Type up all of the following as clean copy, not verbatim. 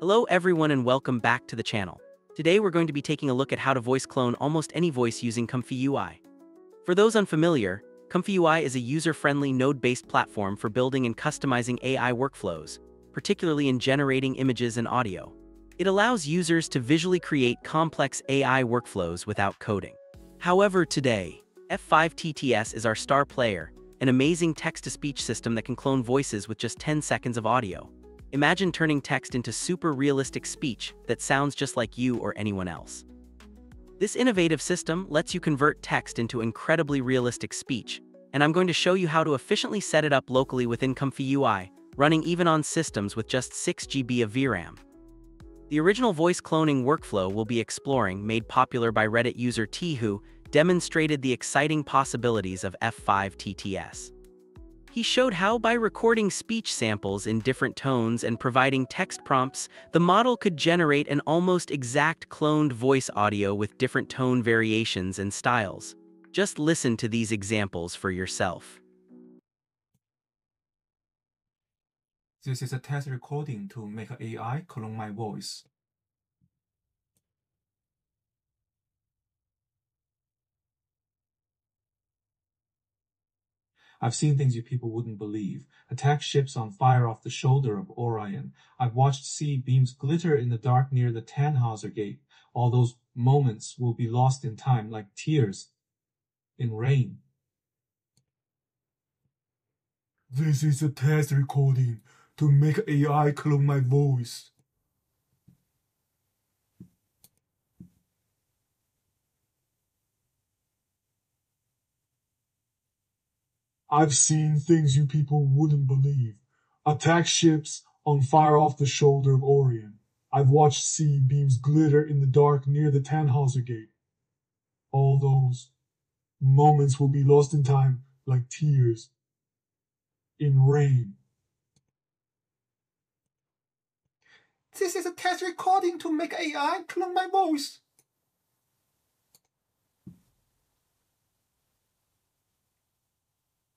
Hello everyone and welcome back to the channel. Today we're going to be taking a look at how to voice clone almost any voice using ComfyUI. For those unfamiliar, ComfyUI is a user-friendly node-based platform for building and customizing AI workflows, particularly in generating images and audio. It allows users to visually create complex AI workflows without coding. However, today, F5 TTS is our star player, an amazing text-to-speech system that can clone voices with just 10 seconds of audio. Imagine turning text into super realistic speech that sounds just like you or anyone else. This innovative system lets you convert text into incredibly realistic speech, and I'm going to show you how to efficiently set it up locally within ComfyUI, running even on systems with just 6 GB of VRAM. The original voice cloning workflow we'll be exploring, made popular by Reddit user TeeHoo, demonstrated the exciting possibilities of F5 TTS. He showed how by recording speech samples in different tones and providing text prompts, the model could generate an almost exact cloned voice audio with different tone variations and styles. Just listen to these examples for yourself. This is a test recording to make an AI clone my voice. I've seen things you people wouldn't believe. Attack ships on fire off the shoulder of Orion. I've watched sea beams glitter in the dark near the Tannhauser Gate. All those moments will be lost in time like tears in rain. This is a test recording to make AI clone my voice. I've seen things you people wouldn't believe. Attack ships on fire off the shoulder of Orion. I've watched sea beams glitter in the dark near the Tannhauser Gate. All those moments will be lost in time like tears in rain. This is a test recording to make AI clone my voice.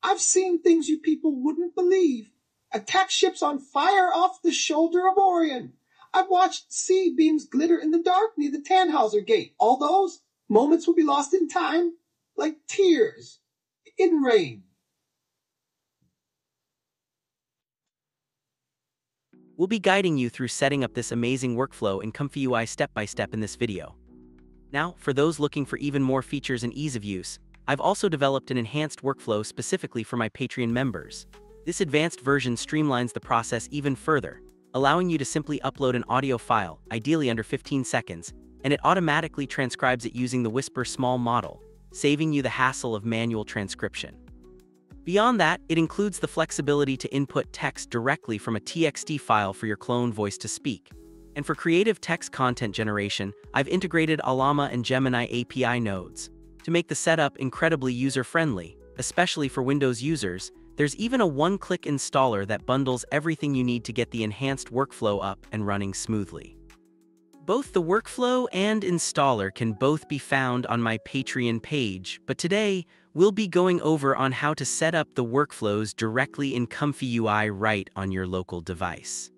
I've seen things you people wouldn't believe. Attack ships on fire off the shoulder of Orion. I've watched sea beams glitter in the dark near the Tannhauser Gate. All those moments will be lost in time, like tears in rain. We'll be guiding you through setting up this amazing workflow in ComfyUI step-by-step in this video. Now, for those looking for even more features and ease of use, I've also developed an enhanced workflow specifically for my Patreon members. This advanced version streamlines the process even further, allowing you to simply upload an audio file, ideally under 15 seconds, and it automatically transcribes it using the Whisper small model, saving you the hassle of manual transcription. Beyond that, it includes the flexibility to input text directly from a TXT file for your clone voice to speak. And for creative text content generation, I've integrated Alama and Gemini API nodes. To make the setup incredibly user-friendly, especially for Windows users, there's even a one-click installer that bundles everything you need to get the enhanced workflow up and running smoothly. Both the workflow and installer can both be found on my Patreon page, but today, we'll be going over on how to set up the workflows directly in ComfyUI right on your local device.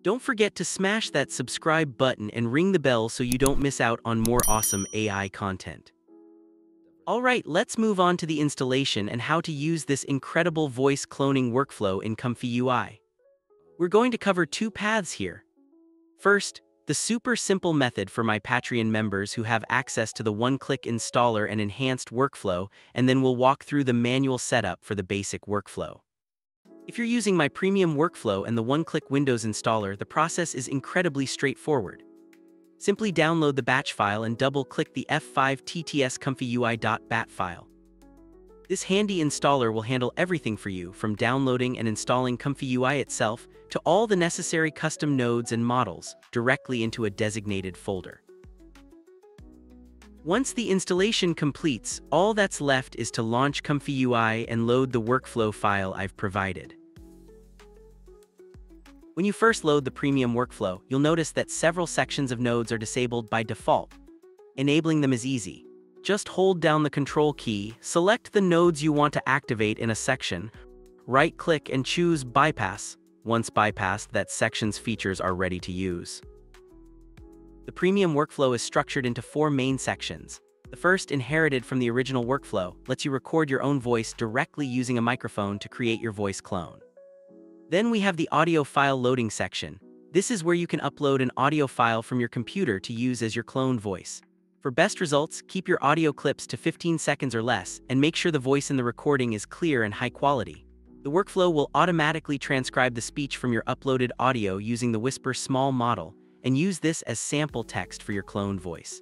Don't forget to smash that subscribe button and ring the bell so you don't miss out on more awesome AI content. Alright, let's move on to the installation and how to use this incredible voice cloning workflow in ComfyUI. We're going to cover two paths here. First, the super simple method for my Patreon members who have access to the one-click installer and enhanced workflow, and then we'll walk through the manual setup for the basic workflow. If you're using my premium workflow and the one-click Windows installer, the process is incredibly straightforward. Simply download the batch file and double-click the F5 TTS ComfyUI.bat file. This handy installer will handle everything for you, from downloading and installing ComfyUI itself to all the necessary custom nodes and models directly into a designated folder. Once the installation completes, all that's left is to launch ComfyUI and load the workflow file I've provided. When you first load the premium workflow, you'll notice that several sections of nodes are disabled by default. Enabling them is easy. Just hold down the Control key, select the nodes you want to activate in a section, right-click and choose Bypass. Once bypassed, that section's features are ready to use. The premium workflow is structured into four main sections. The first, inherited from the original workflow, lets you record your own voice directly using a microphone to create your voice clone. Then we have the audio file loading section. This is where you can upload an audio file from your computer to use as your clone voice. For best results, keep your audio clips to 15 seconds or less and make sure the voice in the recording is clear and high quality. The workflow will automatically transcribe the speech from your uploaded audio using the Whisper small model, and use this as sample text for your clone voice.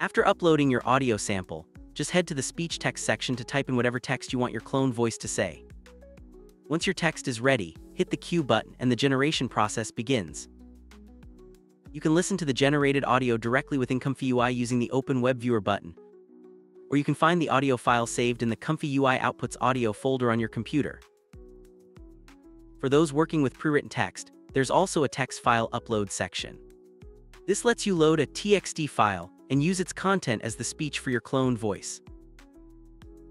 After uploading your audio sample, just head to the speech text section to type in whatever text you want your clone voice to say. Once your text is ready, hit the cue button and the generation process begins. You can listen to the generated audio directly within ComfyUI using the Open Web Viewer button, or you can find the audio file saved in the ComfyUI Outputs Audio folder on your computer. For those working with pre-written text, there's also a text file upload section. This lets you load a TXT file and use its content as the speech for your clone voice.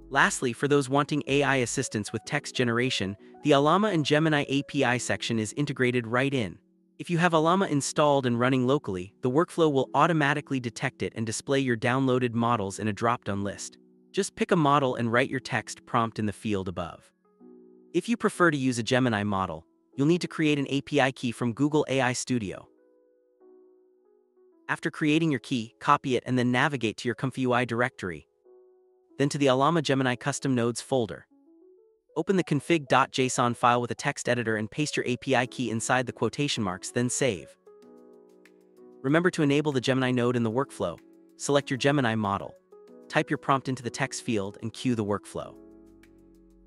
Lastly, for those wanting AI assistance with text generation, the Alama and Gemini API section is integrated right in. If you have Alama installed and running locally, the workflow will automatically detect it and display your downloaded models in a drop-down list. Just pick a model and write your text prompt in the field above. If you prefer to use a Gemini model, you'll need to create an API key from Google AI Studio. After creating your key, copy it and then navigate to your ComfyUI directory, then to the Alama Gemini Custom Nodes folder. Open the config.json file with a text editor and paste your API key inside the quotation marks, then save. Remember to enable the Gemini node in the workflow. Select your Gemini model. Type your prompt into the text field and queue the workflow.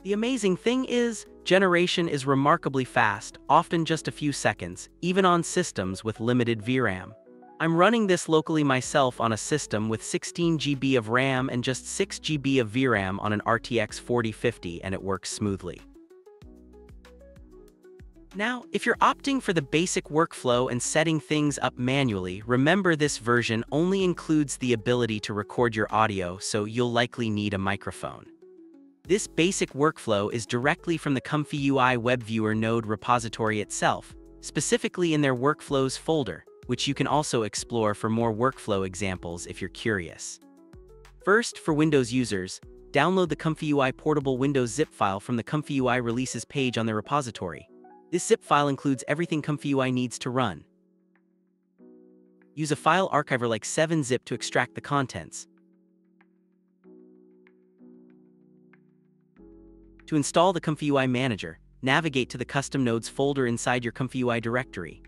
The amazing thing is, generation is remarkably fast, often just a few seconds, even on systems with limited VRAM. I'm running this locally myself on a system with 16 GB of RAM and just 6 GB of VRAM on an RTX 4050, and it works smoothly. Now, if you're opting for the basic workflow and setting things up manually, remember this version only includes the ability to record your audio, so you'll likely need a microphone. This basic workflow is directly from the ComfyUI Web Viewer node repository itself, specifically in their Workflows folder, which you can also explore for more workflow examples if you're curious. First, for Windows users, download the ComfyUI Portable Windows zip file from the ComfyUI Releases page on their repository. This zip file includes everything ComfyUI needs to run. Use a file archiver like 7zip to extract the contents. To install the ComfyUI-Manager, navigate to the Custom Nodes folder inside your ComfyUI directory.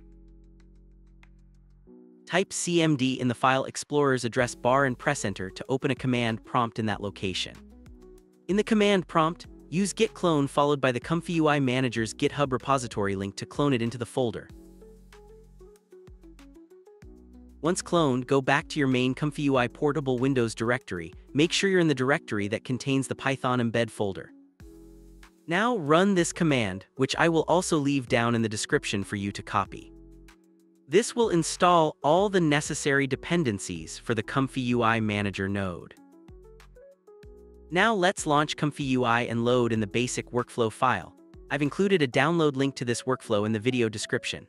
Type CMD in the File Explorer's address bar and press Enter to open a command prompt in that location. In the command prompt, use git clone followed by the ComfyUI Manager's GitHub repository link to clone it into the folder. Once cloned, go back to your main ComfyUI Portable Windows directory. Make sure you're in the directory that contains the Python embed folder. Now run this command, which I will also leave down in the description for you to copy. This will install all the necessary dependencies for the ComfyUI-Manager node. Now let's launch ComfyUI and load in the basic workflow file. I've included a download link to this workflow in the video description.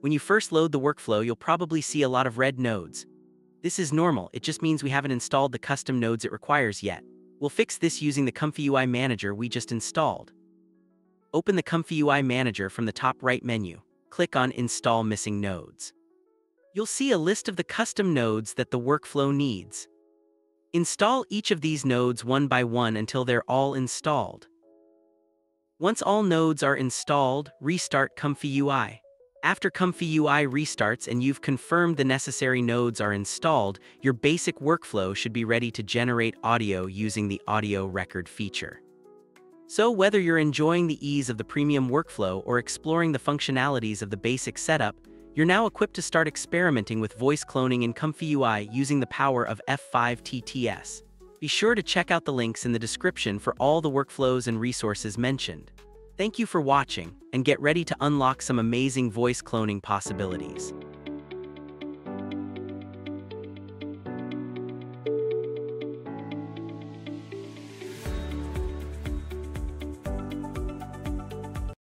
When you first load the workflow, you'll probably see a lot of red nodes. This is normal, it just means we haven't installed the custom nodes it requires yet. We'll fix this using the ComfyUI-Manager we just installed. Open the ComfyUI-Manager from the top right menu. Click on Install Missing Nodes. You'll see a list of the custom nodes that the workflow needs. Install each of these nodes one by one until they're all installed. Once all nodes are installed, restart ComfyUI. After ComfyUI restarts and you've confirmed the necessary nodes are installed, your basic workflow should be ready to generate audio using the Audio Record feature. So whether you're enjoying the ease of the premium workflow or exploring the functionalities of the basic setup, you're now equipped to start experimenting with voice cloning in ComfyUI using the power of F5 TTS. Be sure to check out the links in the description for all the workflows and resources mentioned. Thank you for watching, and get ready to unlock some amazing voice cloning possibilities.